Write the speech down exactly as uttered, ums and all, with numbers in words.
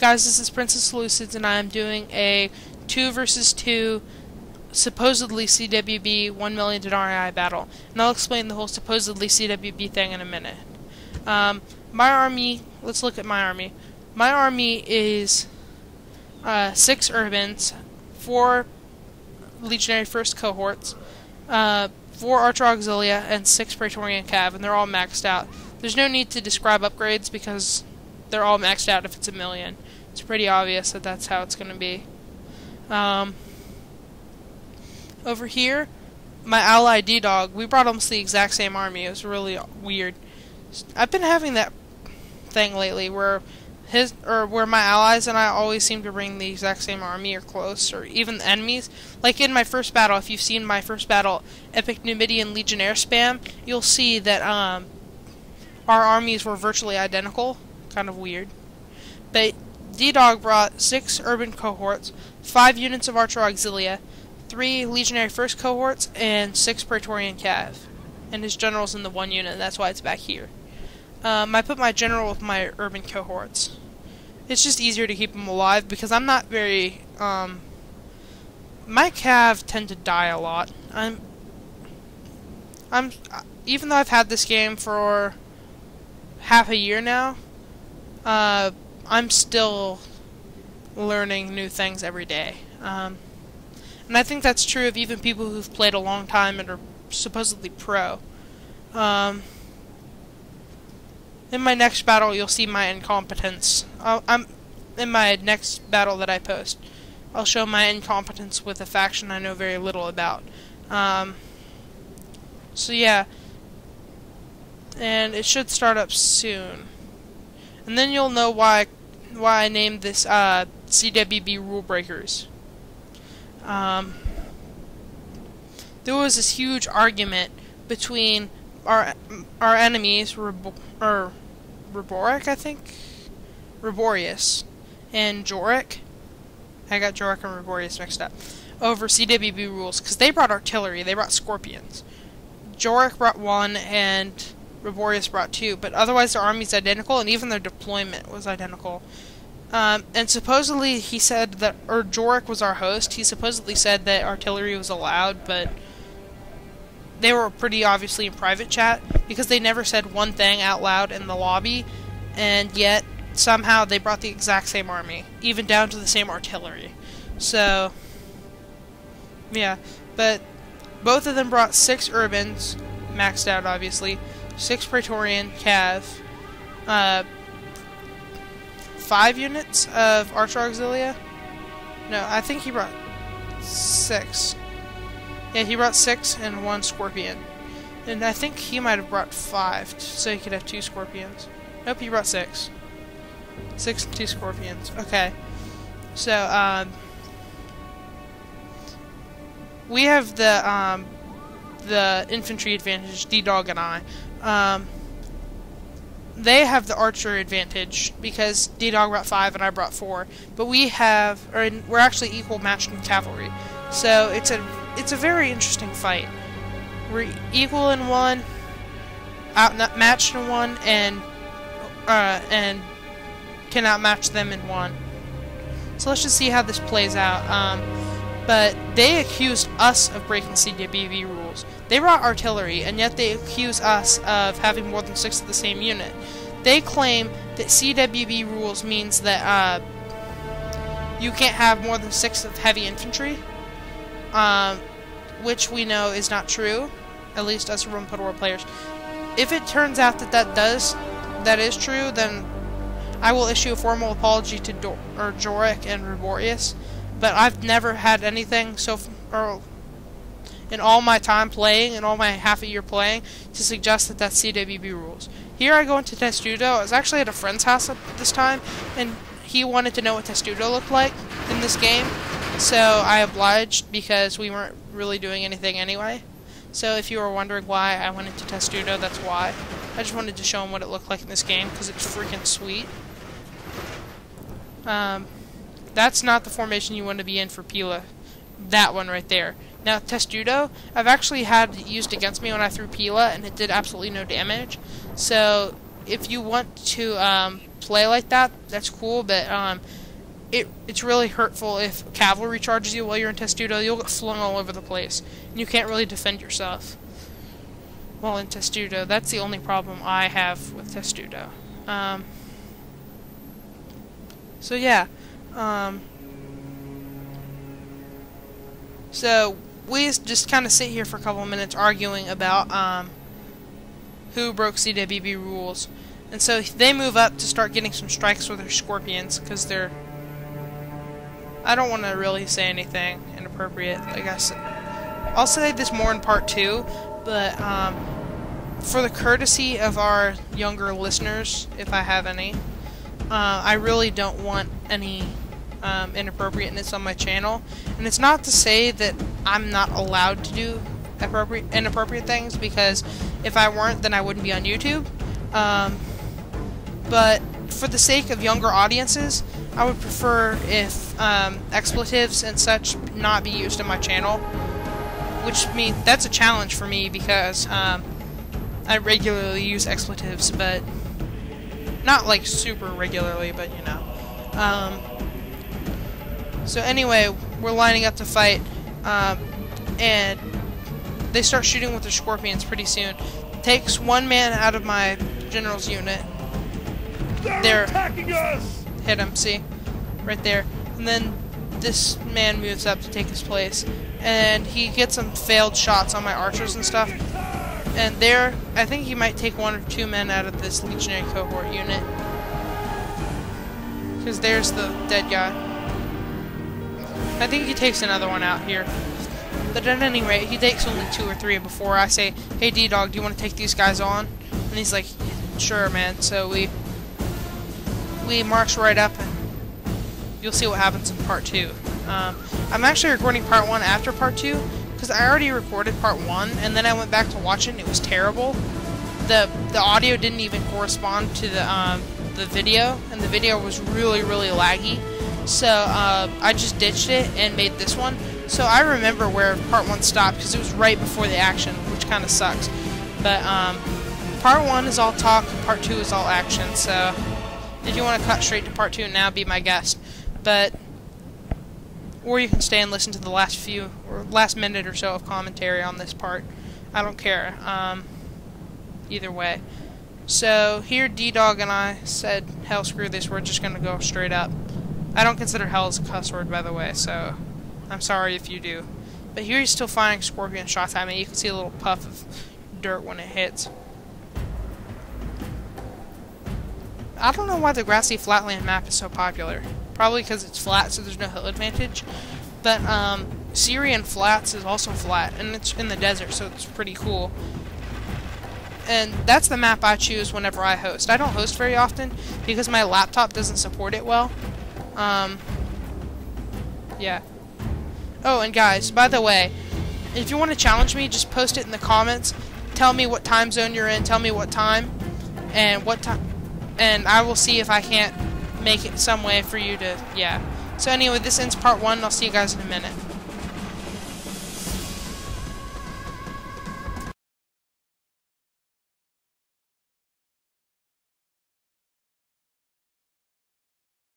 guys, this is Prince of Seleucids, and I am doing a two versus two supposedly C W B one million denarii battle, and I'll explain the whole supposedly C W B thing in a minute. Um, my army, let's look at my army. My army is uh, six urbans, four legionary first cohorts, uh, four archer auxilia, and six praetorian cav, and they're all maxed out. There's no need to describe upgrades because they're all maxed out if it's a million. It's pretty obvious that that's how it's going to be. Um, over here, my ally D-Dog, we brought almost the exact same army. It was really weird. I've been having that thing lately where his or where my allies and I always seem to bring the exact same army or close, or even the enemies. Like in my first battle, if you've seen my first battle, Epic Numidian Legionnaire spam, you'll see that um, our armies were virtually identical. Kind of weird. But D-Dog brought six urban cohorts, five units of archer auxilia, three legionary first cohorts, and six praetorian cav. And his general's in the one unit, and that's why it's back here. Um, I put my general with my urban cohorts. It's just easier to keep them alive because I'm not very... Um, my cav tend to die a lot. I'm... I'm... Even though I've had this game for half a year now, uh, I'm still learning new things every day. Um, and I think that's true of even people who've played a long time and are supposedly pro. Um, in my next battle, you'll see my incompetence. I'll, I'm in my next battle that I post, I'll show my incompetence with a faction I know very little about. Um, so yeah, and it should start up soon. And then you'll know why why I named this uh, C W B Rule Breakers. Um, there was this huge argument between our our enemies, Rebo or Rhyboric, I think, Reborius, and Jorik. I got Jorik and Reborius mixed up over C W B rules because they brought artillery, they brought scorpions. Jorik brought one and Reborius brought two, but otherwise their army's identical, and even their deployment was identical. Um, and supposedly he said that, or Jorik was our host, he supposedly said that artillery was allowed, but they were pretty obviously in private chat, because they never said one thing out loud in the lobby, and yet somehow they brought the exact same army, even down to the same artillery. So, yeah, but both of them brought six urbans, maxed out obviously, six Praetorian cav, uh, five units of Archer Auxilia? No, I think he brought six. Yeah, he brought six and one Scorpion. And I think he might have brought five, so he could have two Scorpions. Nope, he brought six. Six and two Scorpions. Okay. So, um... we have the, um, the infantry advantage, D-Dog and I. Um, they have the archer advantage because D-Dog brought five and I brought four, but we have, or in, we're actually equal matched in cavalry. So it's a it's a very interesting fight. We're equal in one, outmatched in one, and uh, and can outmatch them in one. So let's just see how this plays out. Um, but they accused us of breaking C W B rules. They brought artillery, and yet they accuse us of having more than six of the same unit. They claim that C W B rules means that uh, you can't have more than six of heavy infantry, um, which we know is not true, at least us Rome: Total War players. If it turns out that that, does, that is true, then I will issue a formal apology to Do or Jorik and Reborius. But I've never had anything so f or in all my time playing, in all my half a year playing, to suggest that that's C W B rules. Here I go into Testudo. I was actually at a friend's house at this time, and he wanted to know what Testudo looked like in this game, so I obliged because we weren't really doing anything anyway. So if you were wondering why I went into Testudo, that's why. I just wanted to show him what it looked like in this game, because it's freaking sweet. Um... That's not the formation you want to be in for Pila. That one right there. Now, Testudo, I've actually had used against me when I threw Pila, and it did absolutely no damage. So, if you want to um, play like that, that's cool, but um, it it's really hurtful if cavalry charges you while you're in Testudo. You'll get flung all over the place, and you can't really defend yourself while in Testudo. That's the only problem I have with Testudo. Um, so yeah, um, so we just kind of sit here for a couple of minutes arguing about um, who broke C W B rules. And so they move up to start getting some strikes with their scorpions, because they're... I don't want to really say anything inappropriate, like I said. I'll say this more in part two, but um, for the courtesy of our younger listeners, if I have any, uh, I really don't want any um, inappropriateness on my channel. And it's not to say that I'm not allowed to do appropriate, inappropriate things, because if I weren't, then I wouldn't be on YouTube. Um, But for the sake of younger audiences, I would prefer if um, expletives and such not be used in my channel. Which means that's a challenge for me, because um, I regularly use expletives, but not like super regularly, but you know. Um, so anyway, we're lining up to fight, um, and they start shooting with their scorpions pretty soon. Takes one man out of my general's unit. They're, They're attacking us! Hit him, see? Right there. And then this man moves up to take his place. And he gets some failed shots on my archers and stuff. And there, I think he might take one or two men out of this legionary cohort unit. Because there's the dead guy. I think he takes another one out here. But at any rate, he takes only two or three before I say, "Hey D-Dog, do you want to take these guys on?" And he's like, "Sure, man." So we... We march right up, and you'll see what happens in part two. Um, I'm actually recording part one after part two, because I already recorded part one, and then I went back to watch it, and it was terrible. The the audio didn't even correspond to the um, the video, and the video was really, really laggy. So uh, I just ditched it and made this one. So I remember where part one stopped, because it was right before the action, which kind of sucks. But um, part one is all talk, part two is all action, so... If you want to cut straight to part two now, be my guest. But, or you can stay and listen to the last few, or last minute or so of commentary on this part. I don't care. Um, either way. So, here D-Dog and I said, hell, screw this, we're just going to go straight up. I don't consider hell as a cuss word, by the way, so I'm sorry if you do. But here he's still firing scorpion shots at me. You can see a little puff of dirt when it hits. I don't know why the grassy flatland map is so popular. Probably because it's flat, so there's no hill advantage. But um, Syrian Flats is also flat, and it's in the desert, so it's pretty cool. And that's the map I choose whenever I host. I don't host very often because my laptop doesn't support it well. Um, yeah. Oh, and guys, by the way, if you want to challenge me, just post it in the comments. Tell me what time zone you're in. Tell me what time and what time. And I will see if I can't make it some way for you to, yeah. So anyway, this ends part one, and I'll see you guys in a minute.